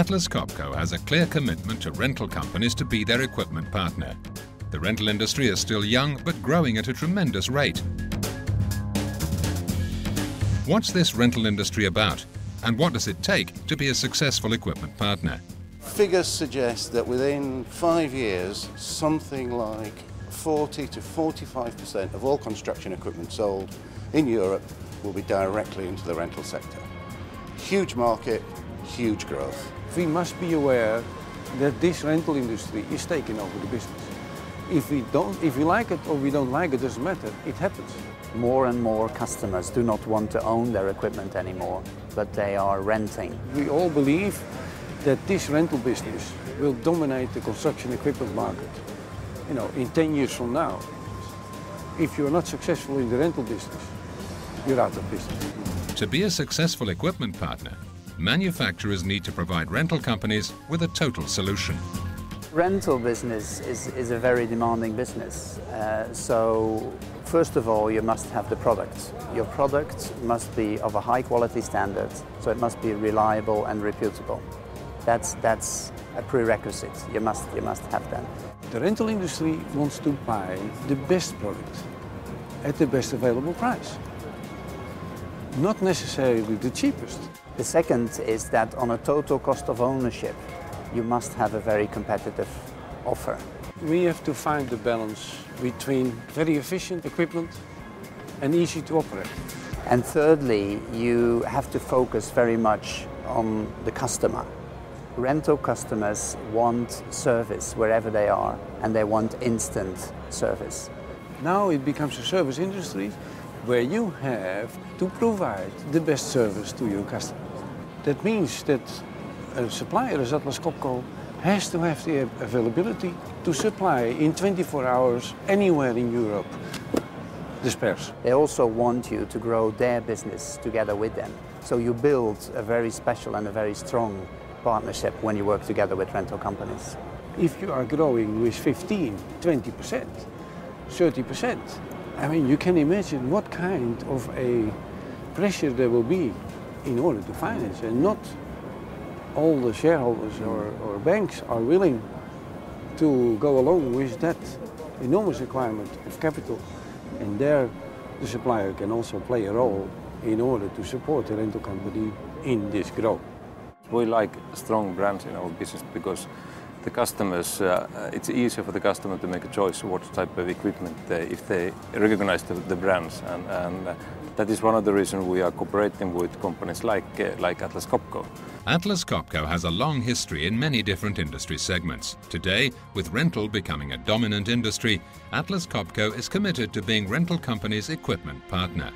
Atlas Copco has a clear commitment to rental companies to be their equipment partner. The rental industry is still young, but growing at a tremendous rate. What's this rental industry about, and what does it take to be a successful equipment partner? Figures suggest that within 5 years, something like 40 to 45% of all construction equipment sold in Europe will be directly into the rental sector. Huge market, huge growth. We must be aware that this rental industry is taking over the business. If we like it or we don't like it, doesn't matter, it happens. More and more customers do not want to own their equipment anymore, but they are renting. We all believe that this rental business will dominate the construction equipment market. You know, in 10 years from now, if you're not successful in the rental business, you're out of business. To be a successful equipment partner, manufacturers need to provide rental companies with a total solution. Rental business is a very demanding business. So first of all, you must have the product. Your product must be of a high quality standard, so it must be reliable and reputable. That's a prerequisite. You must have that. The rental industry wants to buy the best product at the best available price, not necessarily the cheapest. The second is that on a total cost of ownership, you must have a very competitive offer. We have to find the balance between very efficient equipment and easy to operate. And thirdly, you have to focus very much on the customer. Rental customers want service wherever they are, and they want instant service. Now it becomes a service industry where you have to provide the best service to your customers. That means that a supplier as Atlas Copco has to have the availability to supply in 24 hours anywhere in Europe the spares. They also want you to grow their business together with them. So you build a very special and a very strong partnership when you work together with rental companies. If you are growing with 15, 20%, 30%, I mean, you can imagine what kind of a pressure there will be in order to finance, and not all the shareholders or banks are willing to go along with that enormous requirement of capital. And there the supplier can also play a role in order to support the rental company in this growth. We like strong brands in our business because the customers, it's easier for the customer to make a choice what type of equipment if they recognize the brands. And that is one of the reasons we are cooperating with companies like Atlas Copco. Atlas Copco has a long history in many different industry segments. Today, with rental becoming a dominant industry, Atlas Copco is committed to being rental companies' equipment partner.